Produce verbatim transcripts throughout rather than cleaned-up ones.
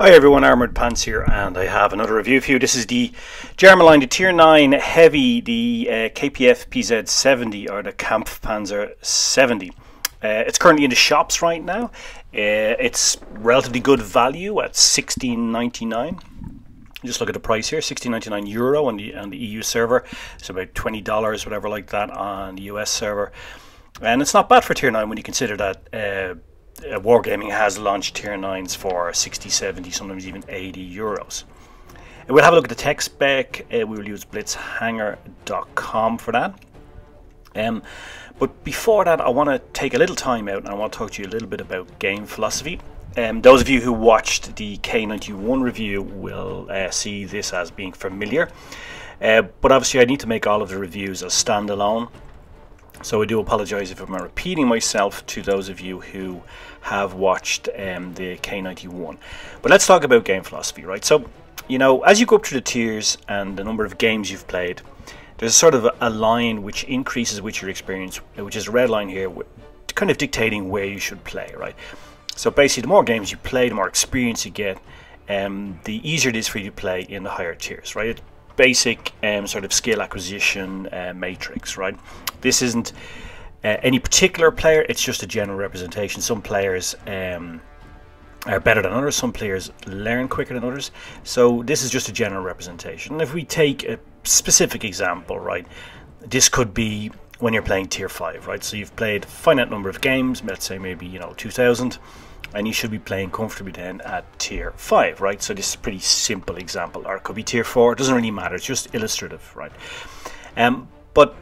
Hi everyone, Armoured Pants here, and I have another review for you. This is the German line, the Tier nine Heavy, the uh, KpfPz seventy, or the Kampfpanzer seventy. Uh, it's currently in the shops right now. Uh, it's relatively good value at sixteen ninety-nine. Just look at the price here, sixteen ninety-nine euro on the, on the E U server. It's about twenty dollars, whatever like that, on the U S server. And it's not bad for Tier nine when you consider that uh, Uh, Wargaming has launched Tier nines for sixty, seventy, sometimes even eighty euros. And we'll have a look at the tech spec. Uh, we will use blitzhanger dot com for that. Um, but before that, I want to take a little time out and I want to talk to you a little bit about game philosophy. Um, those of you who watched the K ninety-one review will uh, see this as being familiar. Uh, but obviously I need to make all of the reviews as standalone. So I do apologise if I'm repeating myself to those of you who have watched um, the K ninety-one. But let's talk about game philosophy, right? So, you know, as you go up through the tiers and the number of games you've played, there's sort of a line which increases with your experience, which is a red line here, kind of dictating where you should play, right? So basically, the more games you play, the more experience you get, um, the easier it is for you to play in the higher tiers, right? It, basic um, sort of skill acquisition uh, matrix, right? This isn't uh, any particular player, it's just a general representation. Some players um, are better than others, some players learn quicker than others. So this is just a general representation. And if we take a specific example, right, this could be when you're playing tier five, right? So you've played a finite number of games, let's say maybe, you know, two thousand, and you should be playing comfortably then at tier five, right? So this is a pretty simple example, or it could be tier four, it doesn't really matter, it's just illustrative, right? Um, but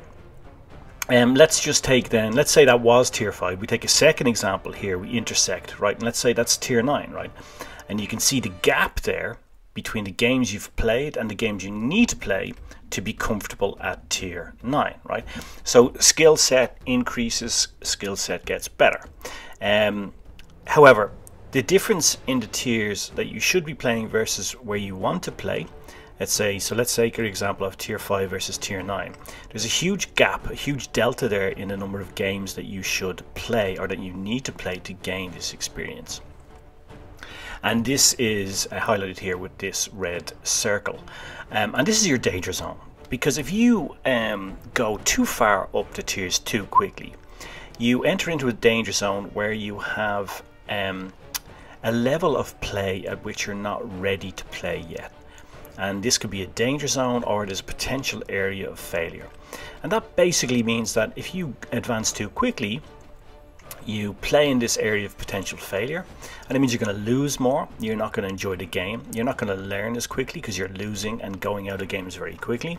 um, let's just take then, let's say that was tier five, we take a second example here, we intersect, right? And let's say that's tier nine, right? And you can see the gap there between the games you've played and the games you need to play to be comfortable at tier nine, right? So skill set increases, skill set gets better. Um, However, the difference in the tiers that you should be playing versus where you want to play, let's say, so let's take an example of tier five versus tier nine. There's a huge gap, a huge delta there in the number of games that you should play or that you need to play to gain this experience. And this is highlighted here with this red circle. Um, and this is your danger zone, because if you um, go too far up the tiers too quickly, you enter into a danger zone where you have Um, a level of play at which you're not ready to play yet, and this could be a danger zone, or there's a potential area of failure. And that basically means that if you advance too quickly, you play in this area of potential failure, and it means you're going to lose more, you're not going to enjoy the game, you're not going to learn as quickly because you're losing and going out of games very quickly,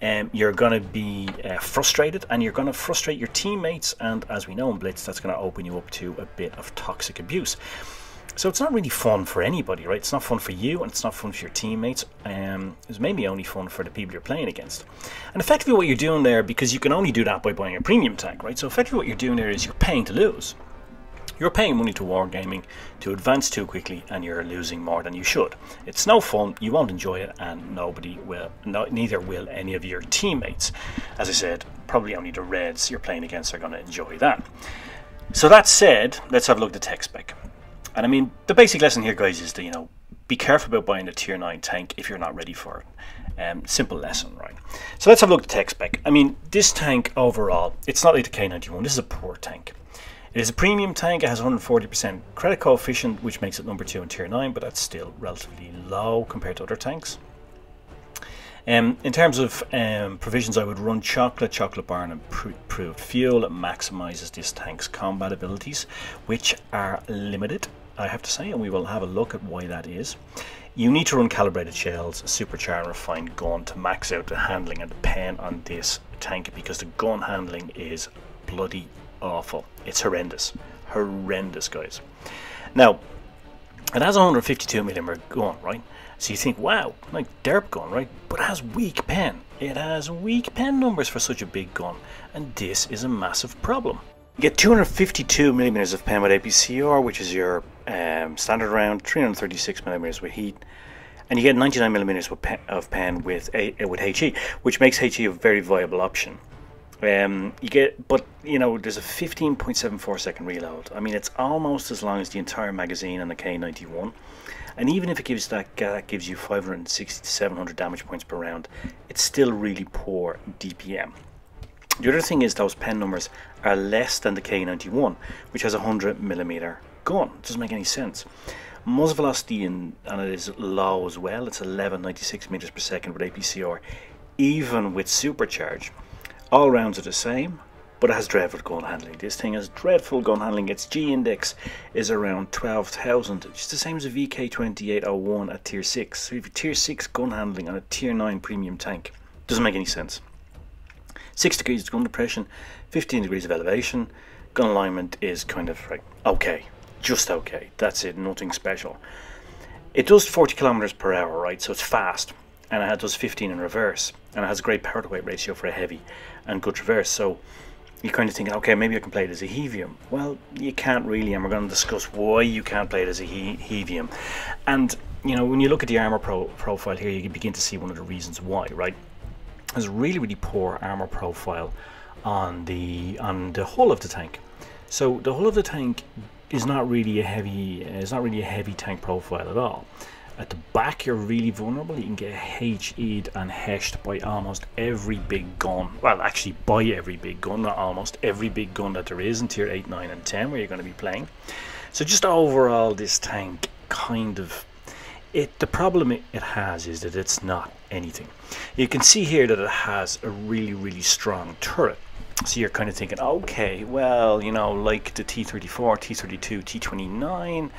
and um, you're going to be uh, frustrated, and you're going to frustrate your teammates, and as we know in Blitz, that's going to open you up to a bit of toxic abuse. So it's not really fun for anybody, right? It's not fun for you, and it's not fun for your teammates. Um, it's maybe only fun for the people you're playing against. And effectively what you're doing there, because you can only do that by buying a premium tag, right? So effectively what you're doing there is you're paying to lose. You're paying money to Wargaming to advance too quickly, and you're losing more than you should. It's no fun, you won't enjoy it, and nobody will, no, neither will any of your teammates. As I said, probably only the Reds you're playing against are going to enjoy that. So that said, let's have a look at the tech spec. And I mean, the basic lesson here, guys, is to, you know, be careful about buying a tier nine tank if you're not ready for it. Um, simple lesson, right? So let's have a look at the tech spec. I mean, this tank overall, it's not like the K ninety-one. This is a poor tank. It is a premium tank. It has one hundred forty percent credit coefficient, which makes it number two in tier nine, but that's still relatively low compared to other tanks. Um, in terms of um, provisions, I would run chocolate, chocolate bar, and improved fuel. It maximizes this tank's combat abilities, which are limited, I have to say, and we will have a look at why that is. You need to run calibrated shells, supercharge and refined gun to max out the handling and the pen on this tank, because the gun handling is bloody awful. It's horrendous. Horrendous, guys. Now, it has a one hundred fifty-two millimeter gun, right? So you think, wow, like derp gun, right? But it has weak pen. It has weak pen numbers for such a big gun, and this is a massive problem. You get two hundred fifty-two millimeters of pen with A P C R, which is your um, standard round, three hundred thirty-six millimeters with heat, and you get ninety-nine millimeters with pen, of pen with a, with HE, which makes HE a very viable option. Um, you get, but you know, there's a fifteen point seven four second reload. I mean, it's almost as long as the entire magazine on the K ninety-one, and even if it gives that uh, that gives you five hundred sixty to seven hundred damage points per round, it's still really poor D P M. The other thing is those pen numbers are less than the K ninety-one, which has a one hundred millimeter gun. It doesn't make any sense. Muzzle velocity in, and it is low as well. It's eleven ninety-six meters per second with A P C R, even with supercharge. All rounds are the same, but it has dreadful gun handling. This thing has dreadful gun handling. Its G-index is around twelve thousand, which is the same as a V K twenty-eight oh one at tier six. So if you have tier six gun handling on a tier nine premium tank, doesn't make any sense. six degrees of gun depression, fifteen degrees of elevation. Gun alignment is kind of like okay, just okay. That's it, nothing special. It does forty kilometers per hour, right? So it's fast, and it does fifteen in reverse, and it has a great power to weight ratio for a heavy and good traverse. So you're kind of thinking, okay, maybe I can play it as a Hevium. Well, you can't really, and we're going to discuss why you can't play it as a he Hevium. And, you know, when you look at the armor pro profile here, you can begin to see one of the reasons why, right? There's really, really poor armor profile on the on the hull of the tank. So the hull of the tank is not really a heavy, it's not really a heavy tank profile at all. At the back, you're really vulnerable. You can get H E'd and heshed by almost every big gun. Well, actually, by every big gun, not almost every big gun that there is in tier eight, nine, and ten where you're going to be playing. So just overall, this tank kind of... It, the problem it has is that it's not anything. You can see here that it has a really, really strong turret. So you're kind of thinking, okay, well, you know, like the T thirty-four, T thirty-two, T twenty-nine,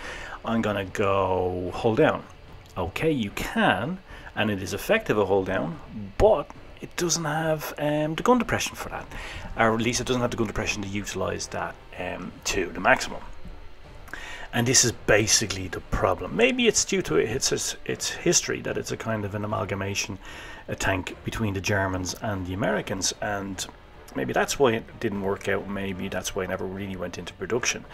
I'm going to go hold down. Okay, you can, and it is effective a hold down, but it doesn't have um, the gun depression for that, or at least it doesn't have the gun depression to utilize that um, to the maximum. And this is basically the problem. Maybe it's due to its its history that it's a kind of an amalgamation, a tank between the Germans and the Americans, and maybe that's why it didn't work out. Maybe that's why it never really went into production.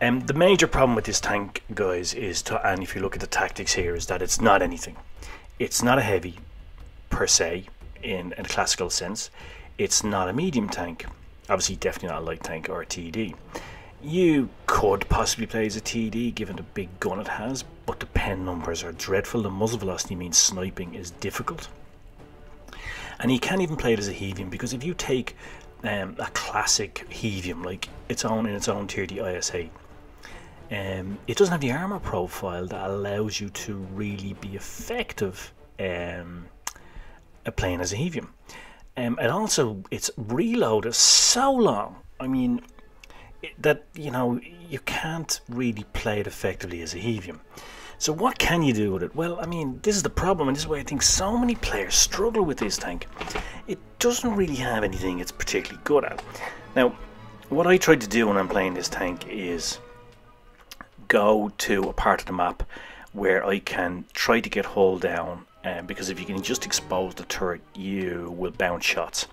Um, the major problem with this tank, guys, is to, and if you look at the tactics here, is that it's not anything. It's not a heavy, per se, in a classical sense. It's not a medium tank. Obviously, definitely not a light tank or a T D. You could possibly play as a T D, given the big gun it has, but the pen numbers are dreadful. The muzzle velocity means sniping is difficult. And you can't even play it as a Hevium, because if you take um, a classic Hevium, like its own in its own tier, the I S eight, Um, it doesn't have the armor profile that allows you to really be effective um, at playing as a Hevium. Um, and also, its reload is so long, I mean, it, that, you know, you can't really play it effectively as a Hevium. So what can you do with it? Well, I mean, this is the problem, and this is why I think so many players struggle with this tank. It doesn't really have anything it's particularly good at. Now, what I tried to do when I'm playing this tank is go to a part of the map where I can try to get hull down, um, because if you can just expose the turret, you will bounce shots.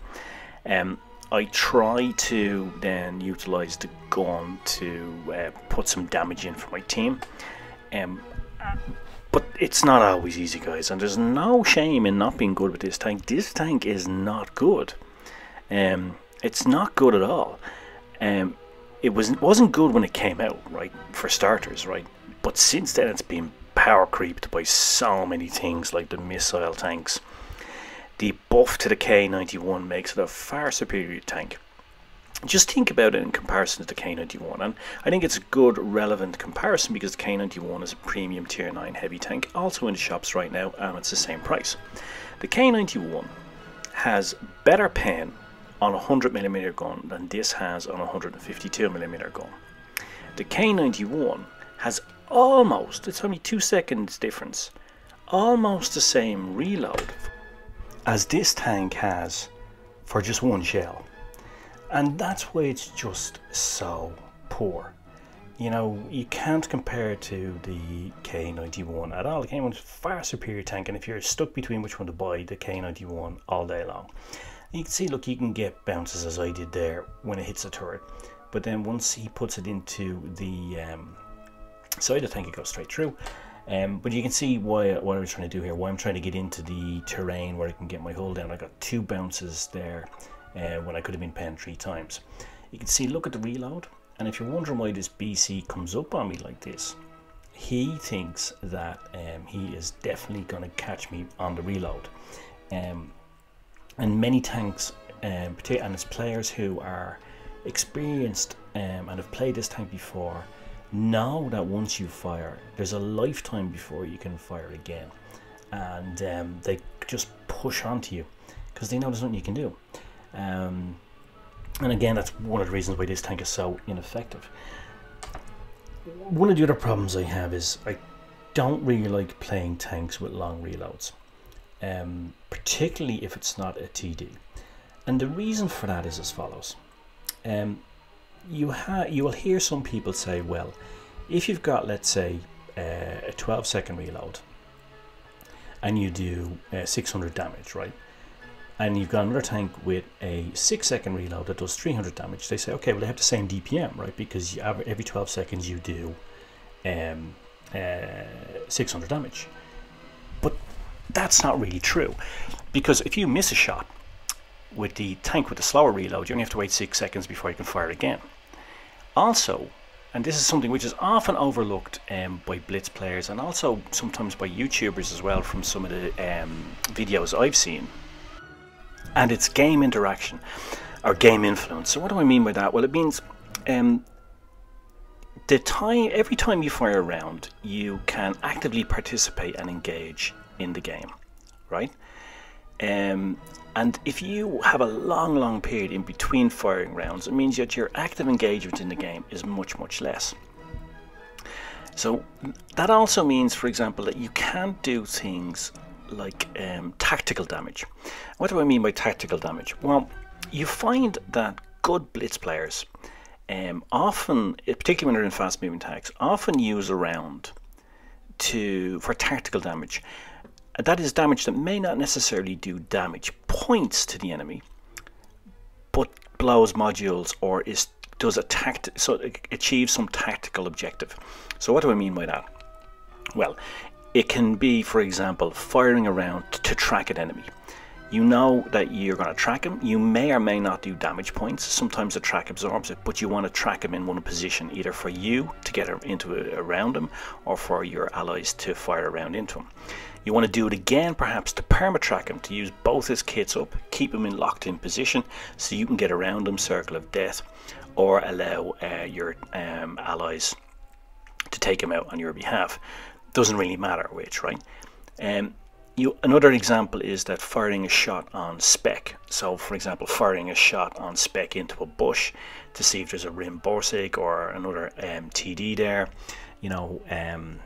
Um, I try to then utilize the gun to uh, put some damage in for my team, um, but it's not always easy, guys, and there's no shame in not being good with this tank. This tank is not good. Um, it's not good at all. Um, It wasn't wasn't good when it came out, right? For starters, right? But since then, it's been power creeped by so many things, like the missile tanks. The buff to the K ninety-one makes it a far superior tank. Just think about it in comparison to the K ninety-one, and I think it's a good, relevant comparison because the K ninety-one is a premium tier nine heavy tank, also in the shops right now, and it's the same price. The K ninety-one has better pen on a one hundred millimeter gun than this has on a one hundred fifty-two millimeter gun. The K ninety-one has almost, it's only two seconds difference, almost the same reload as this tank has for just one shell. And that's why it's just so poor. You know, you can't compare it to the K ninety-one at all. The K ninety-one is a far superior tank, and if you're stuck between which one to buy, the K ninety-one all day long. You can see, look, you can get bounces as I did there when it hits the turret, but then once he puts it into the um, side of the tank, it goes straight through. Um, but you can see why what I was trying to do here, why I'm trying to get into the terrain where I can get my hull down. I got two bounces there uh, when I could have been penned three times. You can see, look at the reload, and if you're wondering why this B C comes up on me like this, he thinks that um, he is definitely going to catch me on the reload. Um, and many tanks, um, and it's players who are experienced um, and have played this tank before, know that once you fire, there's a lifetime before you can fire again. And um, they just push onto you because they know there's nothing you can do. Um, and again, that's one of the reasons why this tank is so ineffective. One of the other problems I have is I don't really like playing tanks with long reloads, um, particularly if it's not a T D. And the reason for that is as follows. Um, you, ha you will hear some people say, well, if you've got, let's say, uh, a twelve second reload and you do uh, six hundred damage, right? And you've got another tank with a six second reload that does three hundred damage, they say, okay, well, they have the same D P M, right? Because you have, every twelve seconds you do um, uh, six hundred damage. But that's not really true, because if you miss a shot with the tank with the slower reload, you only have to wait six seconds before you can fire again. Also, and this is something which is often overlooked um, by blitz players, and also sometimes by YouTubers as well, from some of the um, videos I've seen, and it's game interaction or game influence. So what do I mean by that? Well, it means um, the time, every time you fire a round, you can actively participate and engage in the game, right? Um, and if you have a long, long period in between firing rounds, it means that your active engagement in the game is much, much less. So that also means, for example, that you can't do things like um, tactical damage. What do I mean by tactical damage? Well, you find that good blitz players um, often, particularly when they're in fast moving tanks, often use a round to, for tactical damage. That is damage that may not necessarily do damage points to the enemy, but blows modules or is, does a tact, so achieves some tactical objective. So what do I mean by that? Well, it can be, for example, firing around to track an enemy. You know that you're going to track him. You may or may not do damage points. Sometimes the track absorbs it, but you want to track him in one position, either for you to get into a, around him, or for your allies to fire around into him. You want to do it again, perhaps, to permatrack him, to use both his kits up, keep him in locked in position, so you can get around him, circle of death, or allow uh, your um, allies to take him out on your behalf. Doesn't really matter which, right? Um, you, another example is that firing a shot on spec. So, for example, firing a shot on spec into a bush to see if there's a Rim Borsig or another um, T D there. You know, um,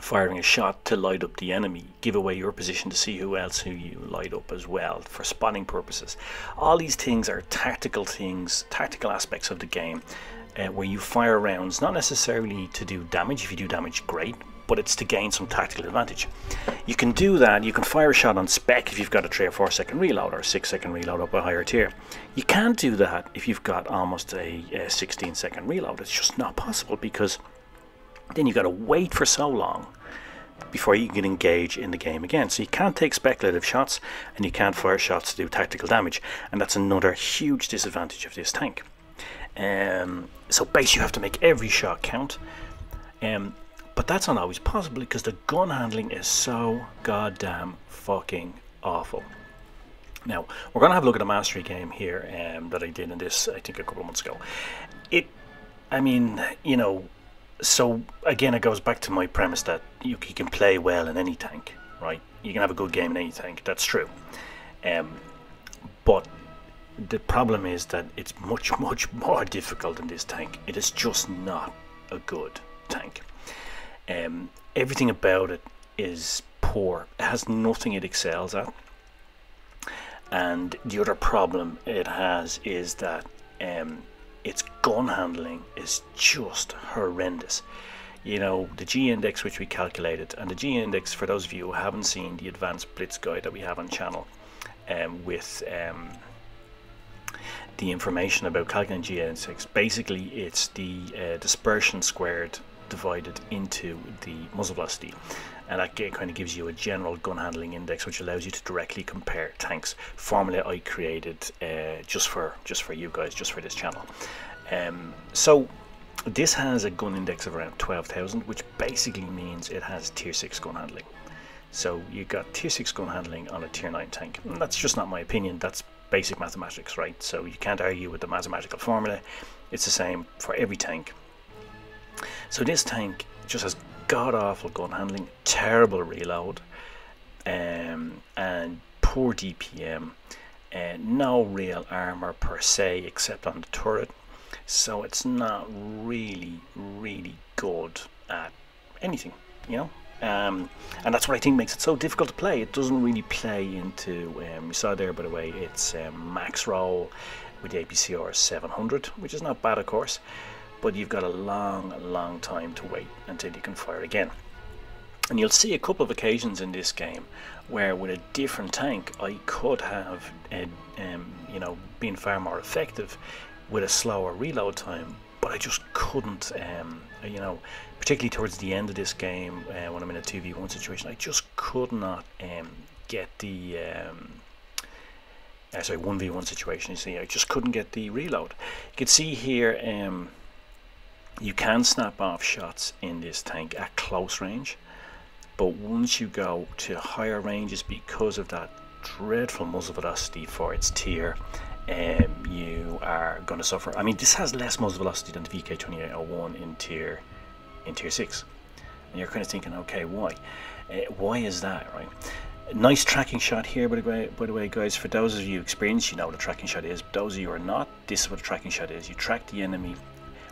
firing a shot to light up the enemy, give away your position to see who else who you light up as well for spotting purposes. All these things are tactical things, tactical aspects of the game, uh, where you fire rounds not necessarily to do damage. If you do damage, great. But it's to gain some tactical advantage. You can do that. You can fire a shot on spec if you've got a three or four second reload or a six second reload up a higher tier. You can't do that if you've got almost a, a sixteen second reload. It's just not possible, because then you've got to wait for so long before you can engage in the game again. So you can't take speculative shots, and you can't fire shots to do tactical damage, and that's another huge disadvantage of this tank. Um, so basically, you have to make every shot count. Um, But that's not always possible, because the gun handling is so goddamn fucking awful. Now, we're going to have a look at a mastery game here um, that I did in this, I think, a couple of months ago. It, I mean, you know, so again, it goes back to my premise that you, you can play well in any tank, right? You can have a good game in any tank, that's true. Um, but the problem is that it's much, much more difficult than this tank. It is just not a good tank. Um, everything about it is poor. It has nothing it excels at. And the other problem it has is that um, its gun handling is just horrendous. You know, the G index, which we calculated, and the G index, for those of you who haven't seen the advanced blitz guide that we have on channel, um, with um, the information about calculating G index, basically it's the uh, dispersion squared divided into the muzzle velocity, and that kind of gives you a general gun handling index, which allows you to directly compare tanks. Formula I created uh, just for just for you guys, just for this channel. Um, so This has a gun index of around twelve thousand, which basically means it has tier six gun handling. So you got tier six gun handling on a tier nine tank. And that's just not my opinion, that's basic mathematics, right? So you can't argue with the mathematical formula. It's the same for every tank. So this tank just has god-awful gun handling, terrible reload, um, and poor D P M, and no real armor per se except on the turret. So it's not really, really good at anything, you know? Um, and that's what I think makes it so difficult to play. It doesn't really play into, um, you saw there by the way, it's um, max roll with the A P C R seven hundred, which is not bad of course, but you've got a long, long time to wait until you can fire again. And you'll see a couple of occasions in this game where with a different tank I could have, uh, um, you know, been far more effective with a slower reload time, but I just couldn't, um, you know, particularly towards the end of this game, uh, when I'm in a two v one situation, I just could not um, get the, um, uh, sorry, one v one situation, you see, I just couldn't get the reload. You can see here, um, you can snap off shots in this tank at close range, but once you go to higher ranges because of that dreadful muzzle velocity for its tier, Um, you are going to suffer. I mean, this has less muzzle velocity than the V K twenty-eight oh one in tier in tier six, and you're kind of thinking, okay, why? Uh, why is that, right? Nice tracking shot here, by the way, by the way, guys. For those of you experienced, you know what a tracking shot is. But those of you who are not, this is what a tracking shot is. You track the enemy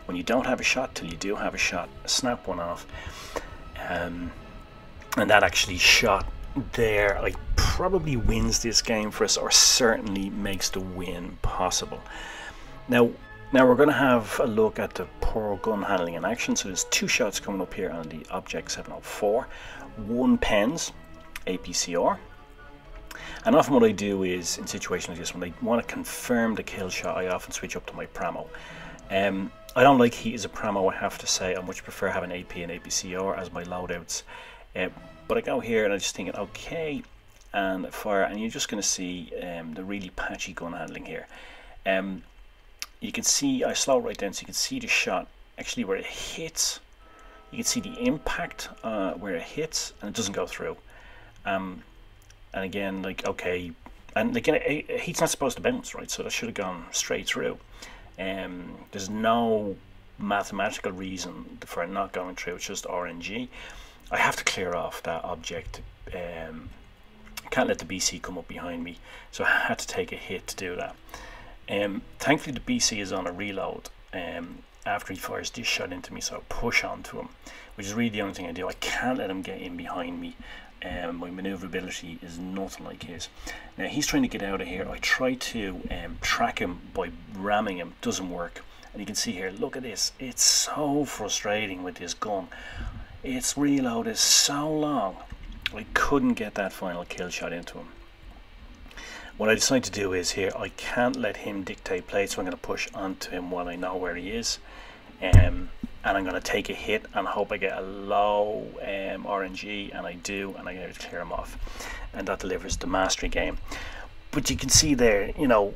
when you don't have a shot till you do have a shot. Snap one off, um, and that actually shot there, I probably wins this game for us, or certainly makes the win possible. Now, now we're going to have a look at the poor gun handling in action. So there's two shots coming up here on the Object seven oh four, one pens, A P C R. And often what I do is, in situations like this, when I want to confirm the kill shot, I often switch up to my Pramo. Um, I don't like heat as a Pramo, I have to say. I much prefer having A P and A P C R as my loadouts. Uh, but I go here and I'm just thinking, okay, and fire, and you're just going to see um, the really patchy gun handling here. Um, you can see, I slow right down so you can see the shot actually where it hits. You can see the impact uh, where it hits, and it doesn't go through. Um, and again, like, okay, and again, it, it, heat's not supposed to bounce, right? So that should have gone straight through. Um, there's no mathematical reason for it not going through, it's just R N G. I have to clear off that object. Um, can't let the B C come up behind me, so I had to take a hit to do that. Um, thankfully the B C is on a reload um, after he fires this shot into me, so I push onto him, which is really the only thing I do. I can't let him get in behind me. Um, my maneuverability is nothing like his. Now he's trying to get out of here. I try to um, track him by ramming him, doesn't work. And you can see here, look at this, it's so frustrating with this gun. Its reload is so long, I couldn't get that final kill shot into him. What I decide to do is here, I can't let him dictate play, so I'm going to push onto him while I know where he is. Um, and I'm going to take a hit and hope I get a low um, R N G, and I do, and I'm going to clear him off. And that delivers the mastery game. But you can see there, you know,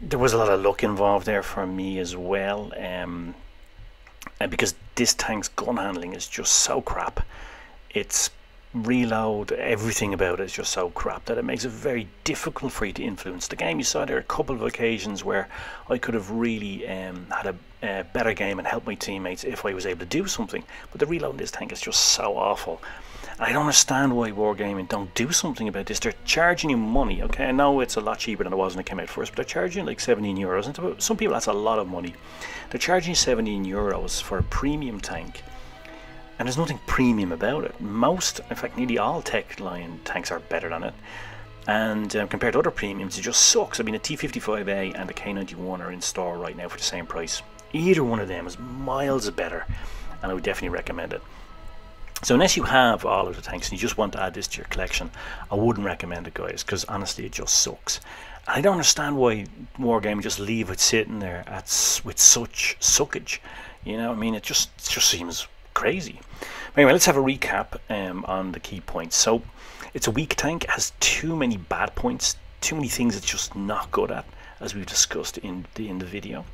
there was a lot of luck involved there for me as well. Um, and because this tank's gun handling is just so crap, it's reload, everything about it is just so crap that it makes it very difficult for you to influence the game. You saw there a couple of occasions where I could have really um, had a, a better game and helped my teammates if I was able to do something, but the reload in this tank is just so awful. And I don't understand why Wargaming don't do something about this. They're charging you money, okay? I know it's a lot cheaper than it was when it came out first, but they're charging like seventeen euros, and some people that's a lot of money. They're charging seventeen euros for a premium tank, and there's nothing premium about it. Most, in fact, nearly all tech line tanks are better than it. And um, compared to other premiums, it just sucks. I mean, the T fifty-five A and the K ninety-one are in store right now for the same price. Either one of them is miles better, and I would definitely recommend it. So unless you have all of the tanks and you just want to add this to your collection, I wouldn't recommend it, guys, because honestly, it just sucks. I don't understand why Wargaming just leave it sitting there at with such suckage. You know, I mean, it just it just seems crazy. Anyway, let's have a recap um, on the key points. So it's a weak tank, has too many bad points, too many things it's just not good at, as we've discussed in the in the video.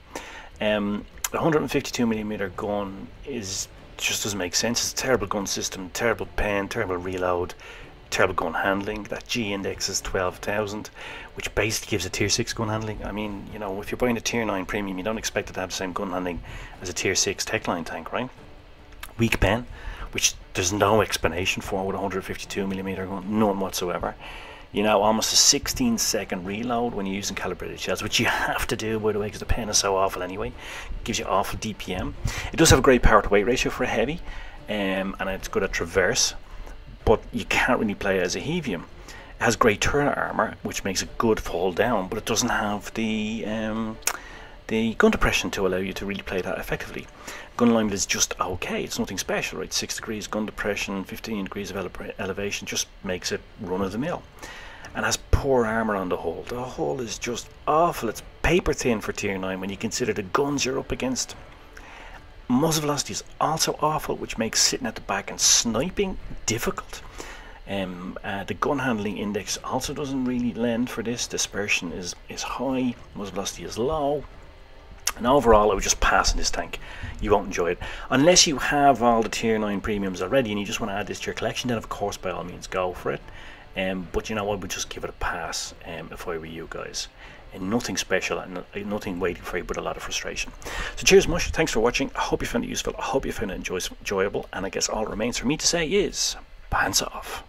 Um, the one fifty-two millimeter gun is just doesn't make sense. It's a terrible gun system, terrible pen, terrible reload, terrible gun handling. That G-index is twelve thousand, which basically gives a tier six gun handling. I mean, you know, if you're buying a tier nine premium, you don't expect it to have the same gun handling as a tier six Techline tank, right? Weak pen, which there's no explanation for with a one fifty-two millimeter gun, none whatsoever. You know, almost a sixteen second reload when you're using calibrated shells, which you have to do, by the way, because the pen is so awful anyway. It gives you awful D P M. It does have a great power to weight ratio for a heavy, um, and it's good at traverse, but you can't really play it as a heavium. It has great turret armor, which makes it good for hold down, but it doesn't have the um, the gun depression to allow you to really play that effectively. Gun alignment is just okay, it's nothing special, right? six degrees gun depression, fifteen degrees of ele elevation just makes it run of the mill. And has poor armor on the hull. The hull is just awful. It's paper thin for tier nine when you consider the guns you're up against. Muzzle velocity is also awful, which makes sitting at the back and sniping difficult. Um, uh, the gun handling index also doesn't really lend for this. Dispersion is, is high, muzzle velocity is low. And overall, I would just pass in this tank. You won't enjoy it. Unless you have all the tier nine premiums already and you just want to add this to your collection, then of course, by all means, go for it. Um, but you know, I would just give it a pass um, if I were you guys. And nothing special and nothing waiting for you but a lot of frustration. So cheers mush, thanks for watching. I hope you found it useful, I hope you found it enjoy enjoyable, and I guess all that remains for me to say is, pants off.